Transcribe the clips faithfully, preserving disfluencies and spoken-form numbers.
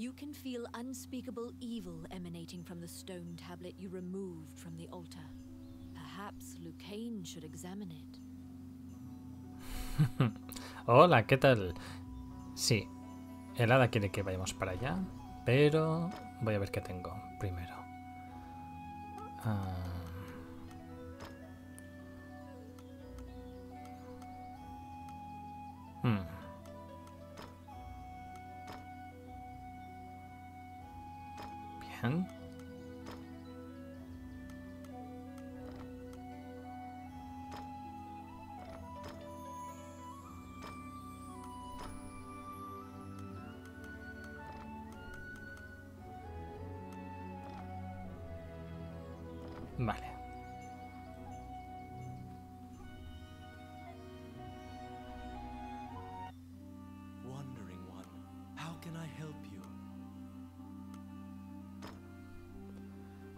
You can feel unspeakable evil emanating from the stone tablet you removed from the altar. Perhaps Lucane should examine it. Hola, ¿qué tal? Sí, el hada quiere que vayamos para allá, pero voy a ver qué tengo primero. Ah... Hmm. Bien. Vale.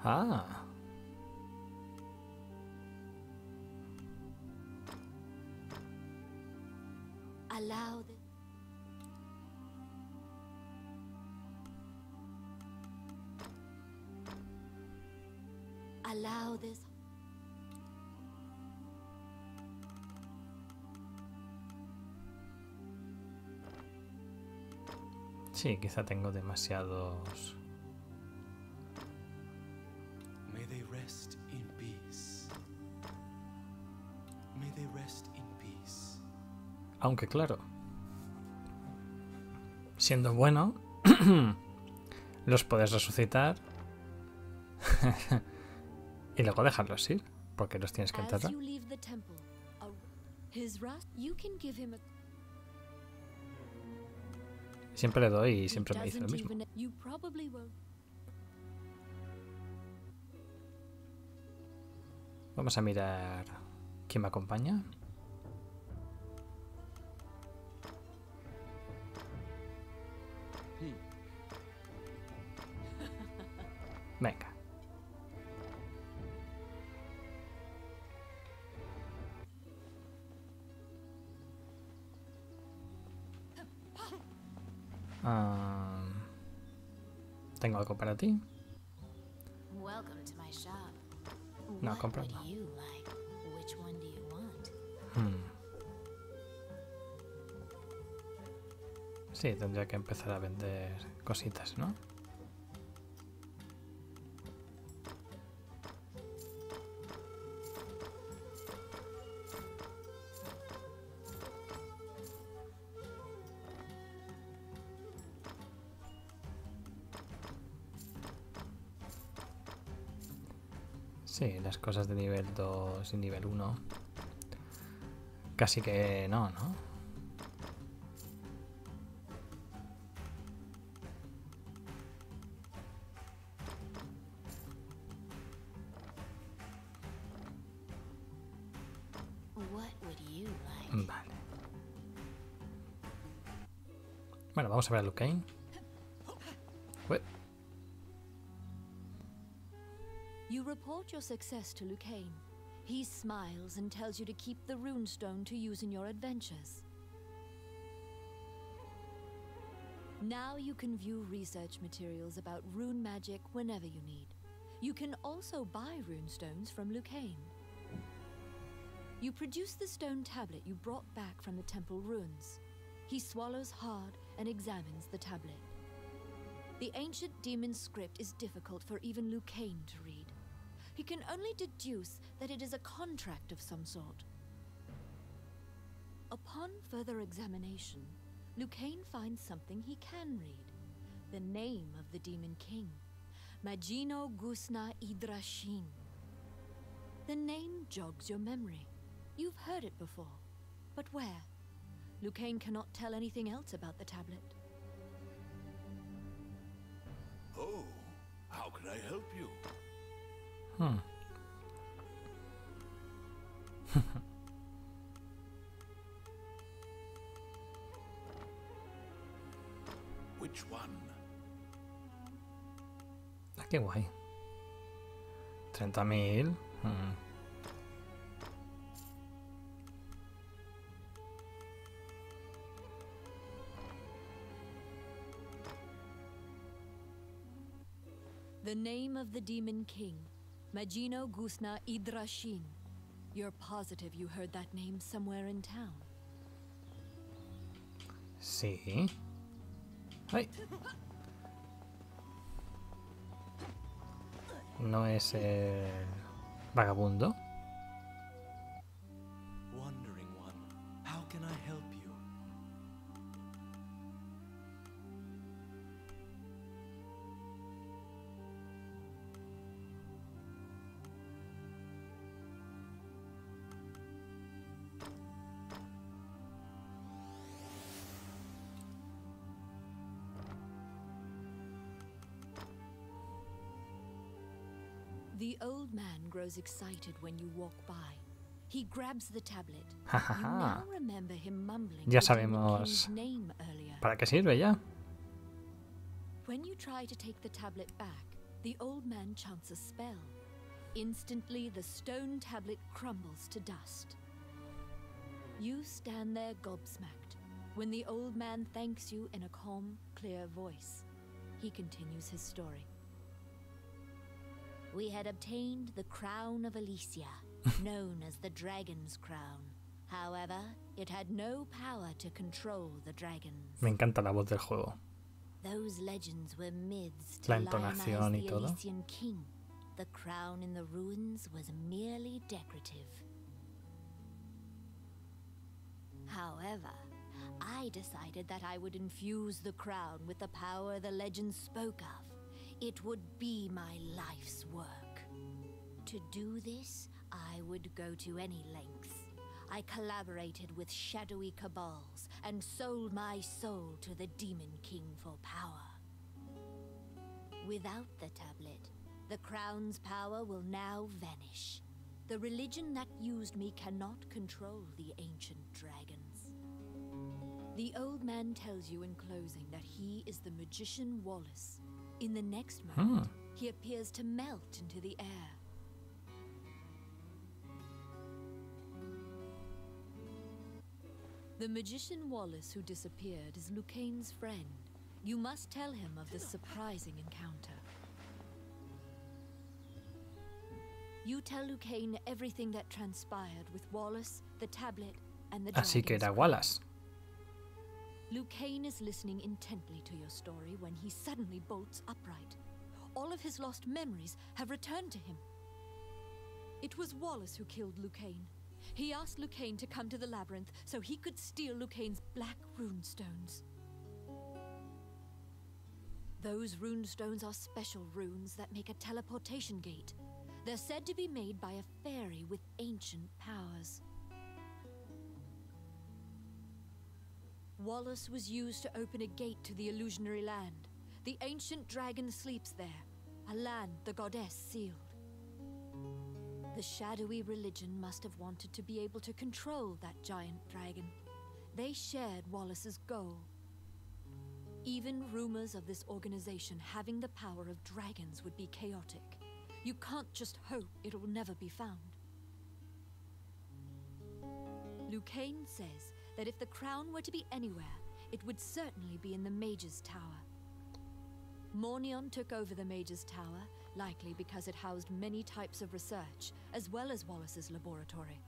Ah. Allow the... Allow this. Sí, quizá tengo demasiados. Aunque claro, siendo bueno, los puedes resucitar y luego dejarlos ir, porque los tienes que enterrar. Siempre le doy y siempre me dice lo mismo. Vamos a mirar quién me acompaña. Venga. Uh, tengo algo para ti. No, comprarlo. Hmm. Sí, tendría que empezar a vender cositas, ¿no? Sí, las cosas de nivel dos y nivel uno. Casi que no, ¿no? Vale. Bueno, vamos a ver a Lucain. You report your success to Lucain. He smiles and tells you to keep the runestone to use in your adventures. Now you can view research materials about rune magic whenever you need. You can also buy runestones from Lucain. You produce the stone tablet you brought back from the temple ruins. He swallows hard and examines the tablet. The ancient demon script is difficult for even Lucain to read. He can only deduce that it is a contract of some sort. Upon further examination, Lucain finds something he can read. The name of the demon king, Magino Gusna Idrashin. The name jogs your memory. You've heard it before, but where? Lucain cannot tell anything else about the tablet. Oh, how can I help you? Hmm. Which one? Ah, qué guay. treinta mil. Hmm. The name of the Demon King, Magino Gusna Idrashin. You're positive you heard that name somewhere in town. See? Ay. No es el vagabundo. Wandering one, how can I help you? The old man grows excited when you walk by. He grabs the tablet. You now remember him mumbling ya sabemos name earlier. ¿Para qué sirve ya? When you try to take the tablet back, the old man chants a spell. Instantly, the stone tablet crumbles to dust. You stand there gobsmacked when the old man thanks you in a calm, clear voice. He continues his story. We had obtained the crown of Alicia, known as the Dragon's Crown. However, it had no power to control the dragons. Me encanta la voz del juego. Those legends were myths to lionize the Elysian king. The crown in the ruins was merely decorative. However, I decided that I would infuse the crown with the power the legends spoke of. It would be my life's work. To do this, I would go to any lengths. I collaborated with shadowy cabals and sold my soul to the Demon King for power. Without the tablet, the crown's power will now vanish. The religion that used me cannot control the ancient dragons. The old man tells you in closing that he is the magician Wallace. In the next moment, hmm. he appears to melt into the air. The magician Wallace who disappeared is Lucain's friend. You must tell him of this surprising encounter. You tell Lucain everything that transpired with Wallace, the tablet, and the Así que era Wallace. Lucane is listening intently to your story when he suddenly bolts upright. All of his lost memories have returned to him. It was Wallace who killed Lucane. He asked Lucane to come to the labyrinth so he could steal Lucane's black runestones. Those runestones are special runes that make a teleportation gate. They're said to be made by a fairy with ancient powers. Wallace was used to open a gate to the illusionary land. The ancient dragon sleeps there, a land the goddess sealed. The shadowy religion must have wanted to be able to control that giant dragon. They shared Wallace's goal. Even rumors of this organization having the power of dragons would be chaotic. You can't just hope it will never be found. Lucane says that if the crown were to be anywhere, it would certainly be in the Mage's Tower. Morneon took over the Mage's Tower, likely because it housed many types of research, as well as Wallace's laboratory.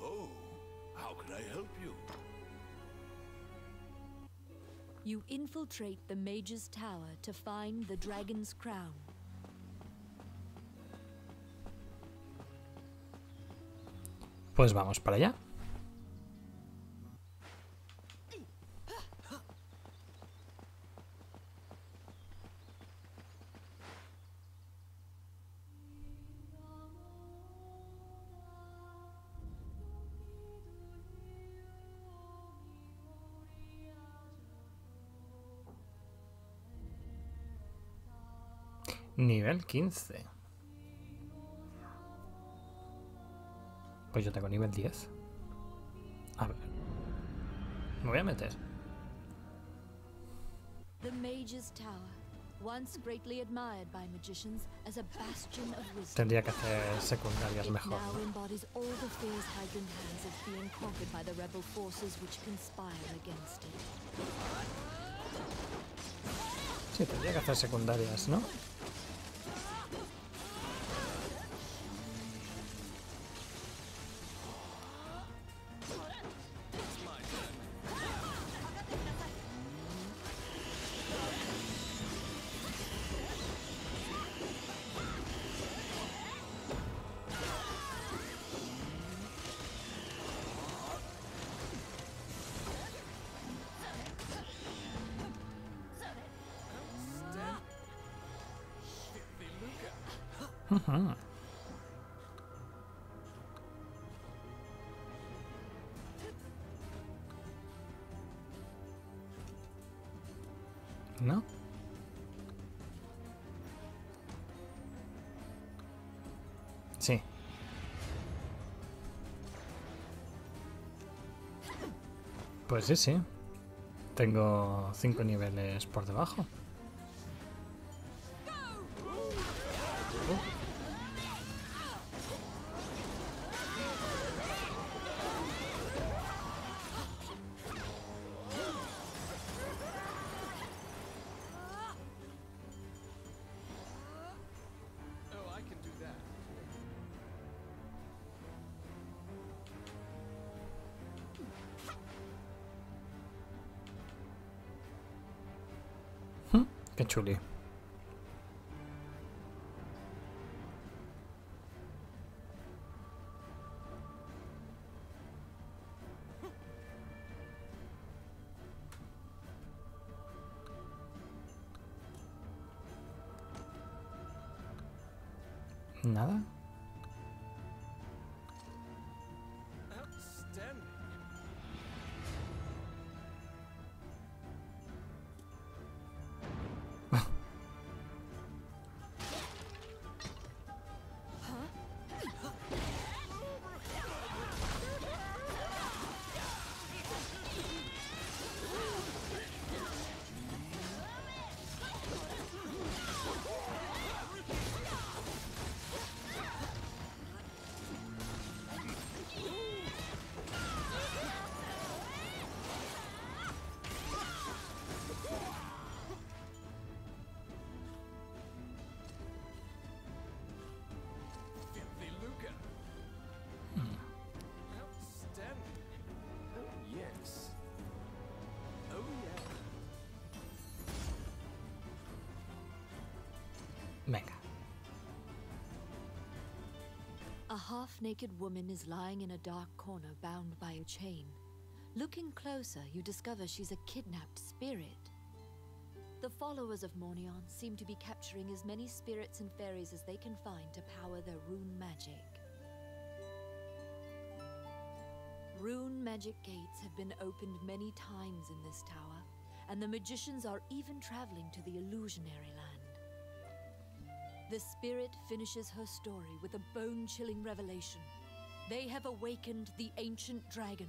Oh, how can I help you? You infiltrate the Mage's Tower to find the Dragon's Crown. Pues vamos para allá. Nivel quince. Pues yo tengo nivel diez. A ver. Me voy a meter. Tendría que hacer secundarias mejor, ¿no? Sí, tendría que hacer secundarias, ¿no? Uh-huh. No. Sí. Pues sí, sí. Tengo cinco niveles por debajo. Qué chuli. Nada. Venga. A half-naked woman is lying in a dark corner bound by a chain. Looking closer, you discover she's a kidnapped spirit. The followers of Morneon seem to be capturing as many spirits and fairies as they can find to power their rune magic. Rune magic gates have been opened many times in this tower, and the magicians are even traveling to the illusionary land. The spirit finishes her story with a bone-chilling revelation. They have awakened the ancient dragon.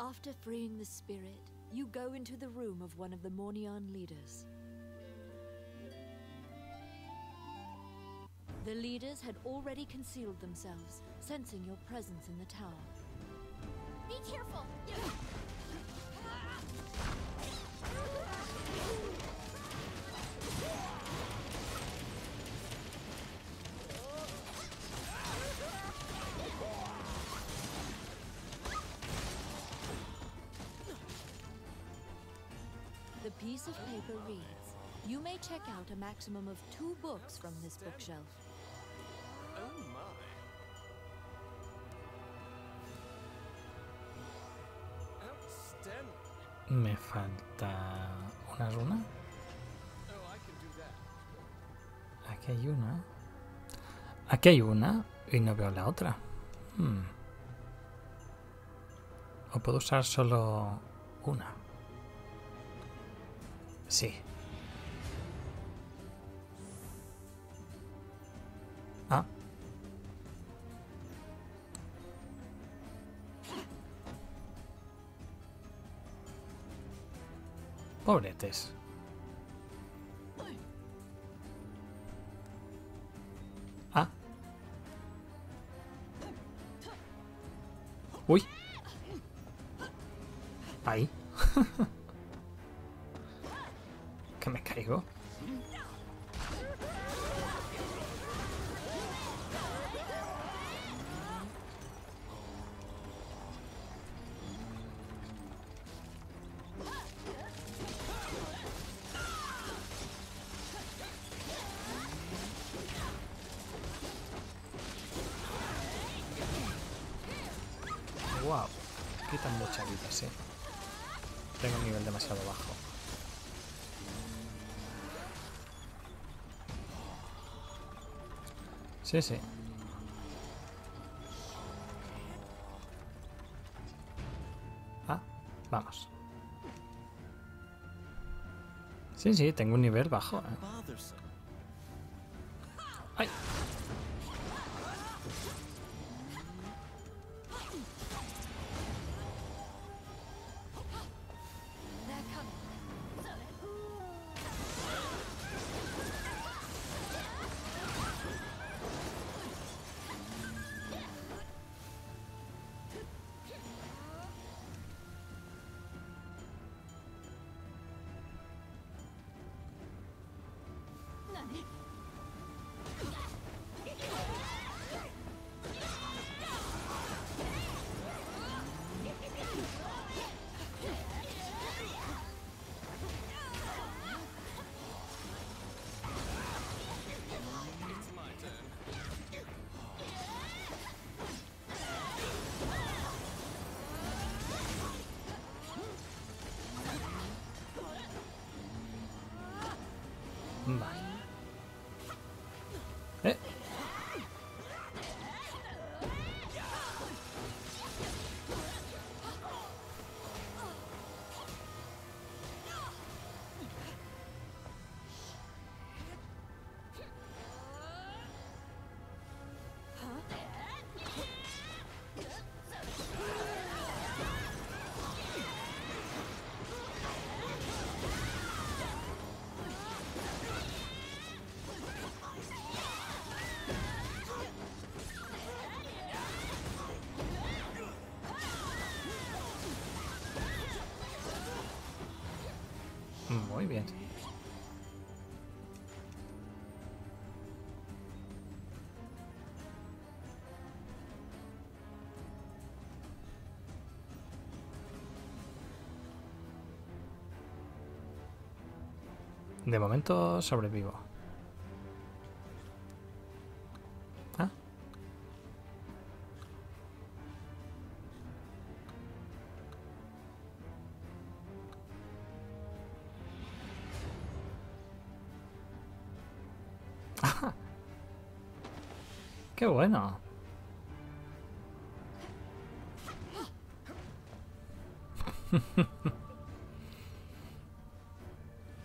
After freeing the spirit, you go into the room of one of the Morneon leaders. The leaders had already concealed themselves, sensing your presence in the tower. Be careful! The piece of paper reads, you may check out a maximum of two books from this bookshelf. Oh my. Me falta una runa. Aquí hay una. Aquí hay una y no veo la otra. Hmm. O puedo usar solo una. Sí. Ah. Pobretes. Ah. Uy. Ahí. que me caigo. Wow, quitan mucha vida, sí. Tengo un nivel demasiado bajo. Sí, sí. Ah, vamos. Sí, sí, tengo un nivel bajo, ¿eh? ¡Ay! Vale. ¿Eh? Muy bien. De momento sobrevivo. ¿Ah? ¡Qué bueno!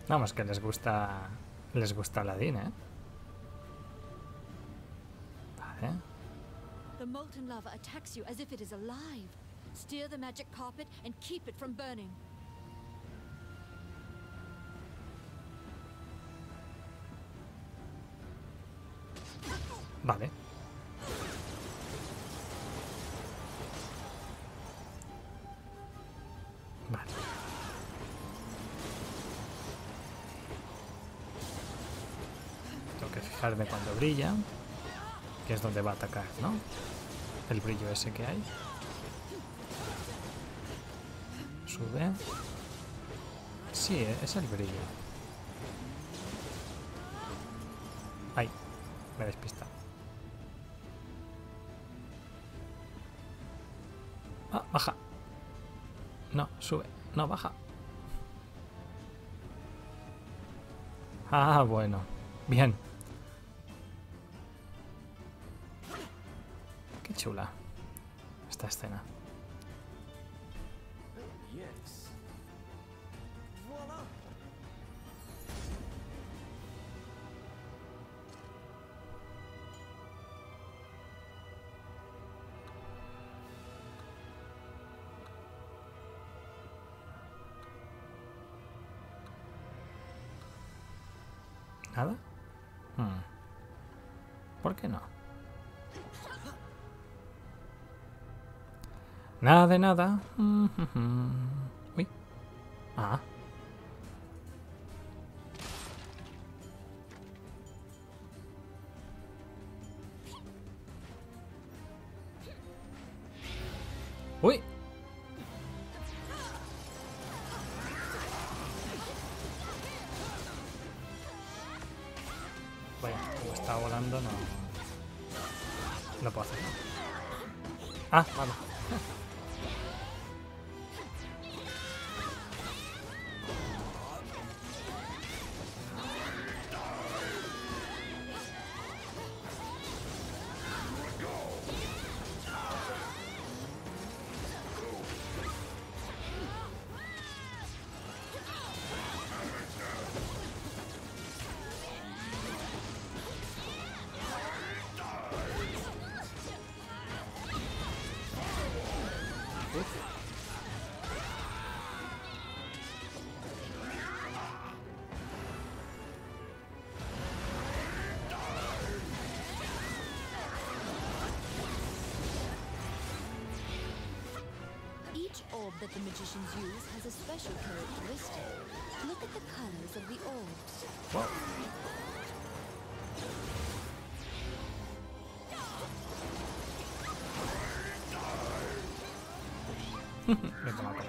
Vamos, que les gusta... Les gusta Aladdin, ¿eh? Vale. The molten lava attacks you as if it is alive. Steer the magic carpet and keep it from burning. Vale. Vale. Tengo que fijarme cuando brilla, que es donde va a atacar, ¿no? El brillo ese que hay. Sube. Sí, es el brillo. Ay, me despista. Ah, baja. No, sube. No, baja. Ah, bueno. Bien. Qué chula esta escena. ¿Nada? Hmm. ¿Por qué no? Nada de nada. Uy. Ah. sta volando, no. No puedo hacer. Ah, vale. That the magicians use has a special characteristic. Look at the colors of the orbs. Wow. Me toma por ahí.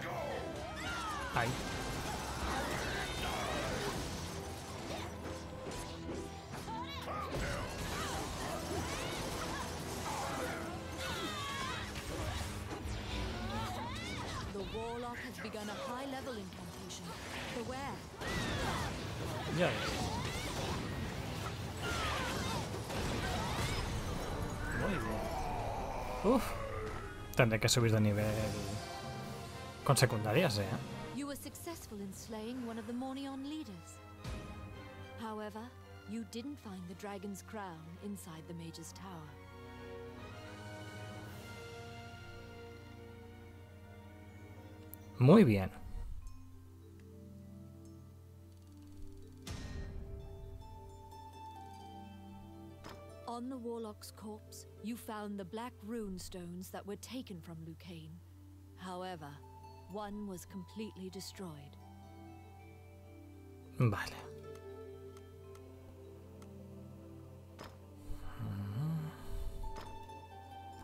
Ahí. Tendré que subir de nivel con secundarias, eh. You were successful in slaying one of the Morneon leaders. However, you didn't find the dragon's crown inside the mage's tower. Muy bien. On the warlock's corpse, you found the black rune stones that were taken from Lucain. However, one was completely destroyed. Vale.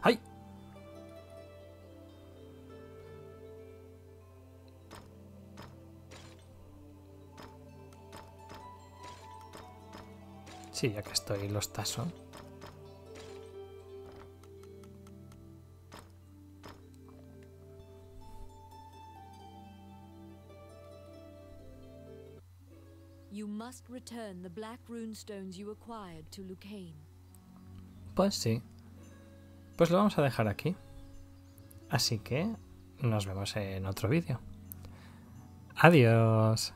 Hi. Sí, ya que estoy los tazos. Must return the black runestones you acquired to Lucain. Pues sí. Pues lo vamos a dejar aquí. Así que nos vemos en otro vídeo. Adiós.